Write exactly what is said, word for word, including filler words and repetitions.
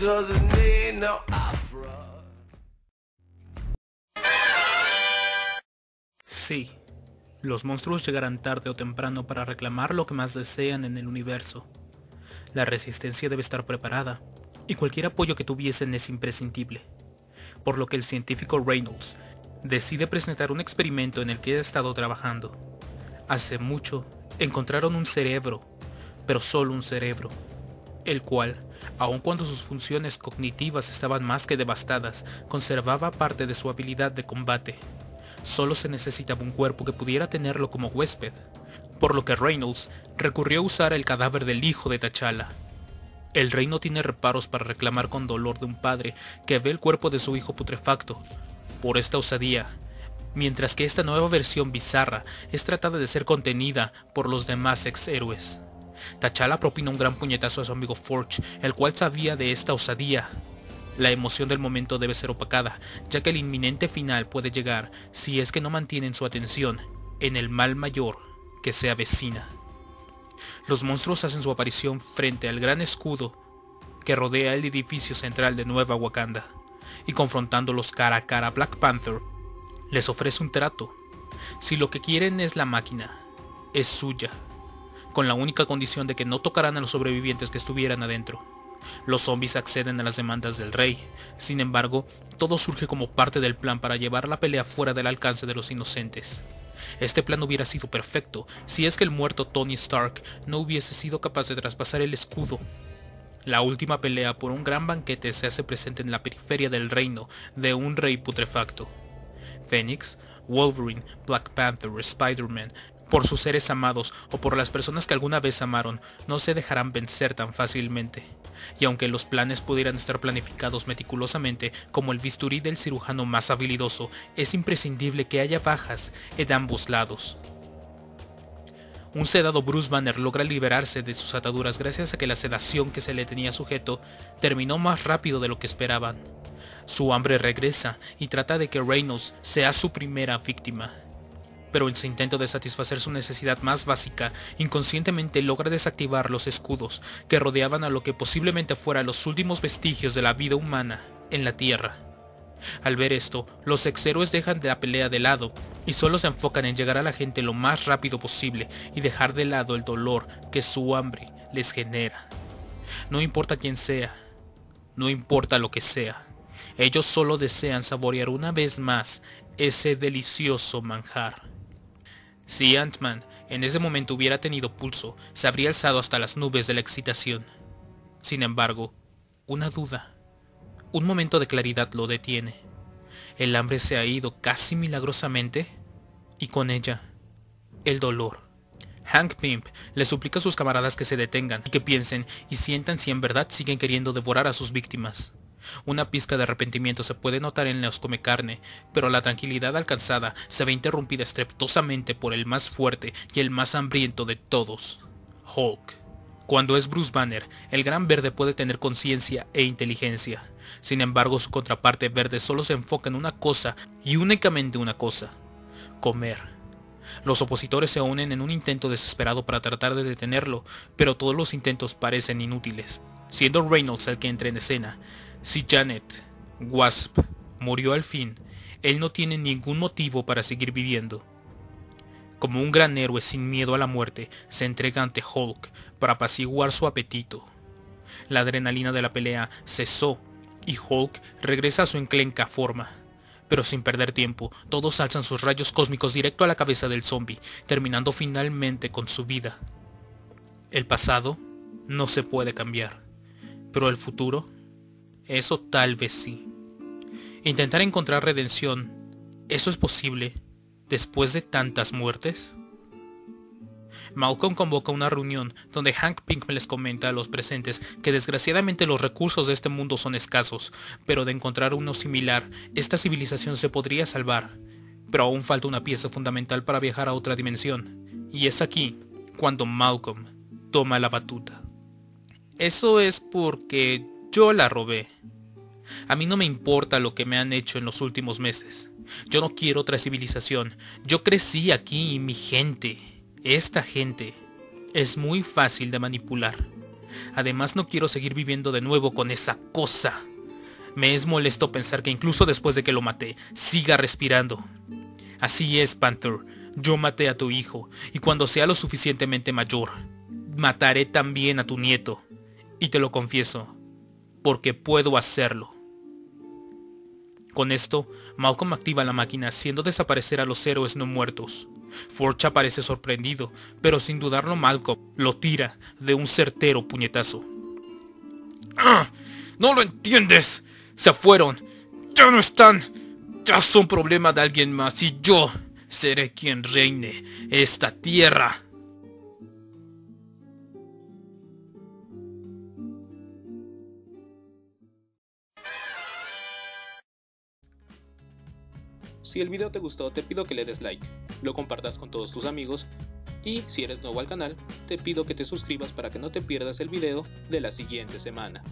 doesn't need no opera. Sí, los monstruos llegarán tarde o temprano para reclamar lo que más desean en el universo. La resistencia debe estar preparada, y cualquier apoyo que tuviesen es imprescindible. Por lo que el científico Reynolds decide presentar un experimento en el que ha estado trabajando. Hace mucho, encontraron un cerebro, pero solo un cerebro, el cual, aun cuando sus funciones cognitivas estaban más que devastadas, conservaba parte de su habilidad de combate. Solo se necesitaba un cuerpo que pudiera tenerlo como huésped, por lo que Reynolds recurrió a usar el cadáver del hijo de T'Challa. El rey no tiene reparos para reclamar con dolor de un padre que ve el cuerpo de su hijo putrefacto. Por esta osadía, mientras que esta nueva versión bizarra es tratada de ser contenida por los demás ex héroes. T'Challa propina un gran puñetazo a su amigo Forge, el cual sabía de esta osadía. La emoción del momento debe ser opacada, ya que el inminente final puede llegar si es que no mantienen su atención en el mal mayor que se avecina. Los monstruos hacen su aparición frente al gran escudo que rodea el edificio central de Nueva Wakanda, y confrontándolos cara a cara, Black Panther les ofrece un trato. Si lo que quieren es la máquina, es suya, con la única condición de que no tocaran a los sobrevivientes que estuvieran adentro. Los zombies acceden a las demandas del rey. Sin embargo, todo surge como parte del plan para llevar la pelea fuera del alcance de los inocentes. Este plan hubiera sido perfecto si es que el muerto Tony Stark no hubiese sido capaz de traspasar el escudo. La última pelea por un gran banquete se hace presente en la periferia del reino de un rey putrefacto. Phoenix, Wolverine, Black Panther, Spider-Man, por sus seres amados o por las personas que alguna vez amaron, no se dejarán vencer tan fácilmente. Y aunque los planes pudieran estar planificados meticulosamente como el bisturí del cirujano más habilidoso, es imprescindible que haya bajas en ambos lados. Un sedado Bruce Banner logra liberarse de sus ataduras gracias a que la sedación que se le tenía sujeto terminó más rápido de lo que esperaban. Su hambre regresa y trata de que Reynolds sea su primera víctima. Pero en su intento de satisfacer su necesidad más básica, inconscientemente logra desactivar los escudos que rodeaban a lo que posiblemente fuera los últimos vestigios de la vida humana en la Tierra. Al ver esto, los exhéroes dejan la pelea de lado y solo se enfocan en llegar a la gente lo más rápido posible y dejar de lado el dolor que su hambre les genera. No importa quién sea, no importa lo que sea, ellos solo desean saborear una vez más ese delicioso manjar. Si Ant-Man en ese momento hubiera tenido pulso, se habría alzado hasta las nubes de la excitación. Sin embargo, una duda, un momento de claridad lo detiene. El hambre se ha ido casi milagrosamente, y con ella, el dolor. Hank Pym le suplica a sus camaradas que se detengan y que piensen y sientan si en verdad siguen queriendo devorar a sus víctimas. Una pizca de arrepentimiento se puede notar en los comecarne, pero la tranquilidad alcanzada se ve interrumpida estrepitosamente por el más fuerte y el más hambriento de todos, Hulk. Cuando es Bruce Banner, el gran verde puede tener conciencia e inteligencia. Sin embargo, su contraparte verde solo se enfoca en una cosa y únicamente una cosa: comer. Los opositores se unen en un intento desesperado para tratar de detenerlo, pero todos los intentos parecen inútiles, siendo Reynolds el que entra en escena. Si Janet, Wasp, murió al fin, él no tiene ningún motivo para seguir viviendo. Como un gran héroe sin miedo a la muerte, se entrega ante Hulk para apaciguar su apetito. La adrenalina de la pelea cesó y Hulk regresa a su enclenca forma. Pero sin perder tiempo, todos alzan sus rayos cósmicos directo a la cabeza del zombie, terminando finalmente con su vida. El pasado no se puede cambiar, pero el futuro... eso tal vez sí. ¿Intentar encontrar redención, eso es posible después de tantas muertes? Malcolm convoca una reunión donde Hank Pym les comenta a los presentes que desgraciadamente los recursos de este mundo son escasos, pero de encontrar uno similar, esta civilización se podría salvar. Pero aún falta una pieza fundamental para viajar a otra dimensión, y es aquí cuando Malcolm toma la batuta. Eso es porque... yo la robé. A mí no me importa lo que me han hecho en los últimos meses. Yo no quiero otra civilización. Yo crecí aquí y mi gente, esta gente, es muy fácil de manipular. Además, no quiero seguir viviendo de nuevo con esa cosa. Me es molesto pensar que incluso después de que lo maté, siga respirando. Así es, Panther. Yo maté a tu hijo, y cuando sea lo suficientemente mayor, mataré también a tu nieto. Y te lo confieso, porque puedo hacerlo. Con esto, Malcolm activa la máquina haciendo desaparecer a los héroes no muertos. Forge aparece sorprendido, pero sin dudarlo Malcolm lo tira de un certero puñetazo. ¡Ah! ¡No lo entiendes! ¡Se fueron! ¡Ya no están! ¡Ya son problema de alguien más y yo seré quien reine esta tierra! Si el video te gustó, te pido que le des like, lo compartas con todos tus amigos y si eres nuevo al canal, te pido que te suscribas para que no te pierdas el video de la siguiente semana.